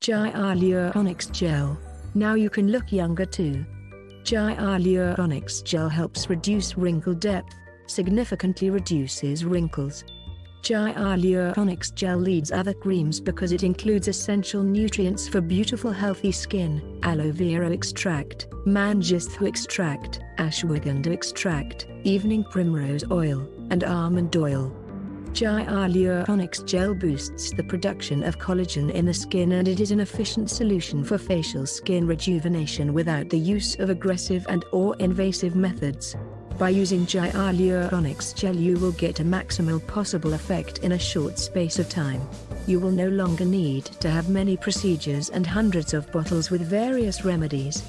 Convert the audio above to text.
Gialuronix Gel. Now you can look younger too. Gialuronix Gel helps reduce wrinkle depth, significantly reduces wrinkles. Gialuronix Gel leads other creams because it includes essential nutrients for beautiful healthy skin: aloe vera extract, mangisthu extract, ashwagandha extract, evening primrose oil, and almond oil. Gialuronix Gel boosts the production of collagen in the skin, and it is an efficient solution for facial skin rejuvenation without the use of aggressive and/or invasive methods. By using Gialuronix Gel, you will get a maximal possible effect in a short space of time. You will no longer need to have many procedures and hundreds of bottles with various remedies.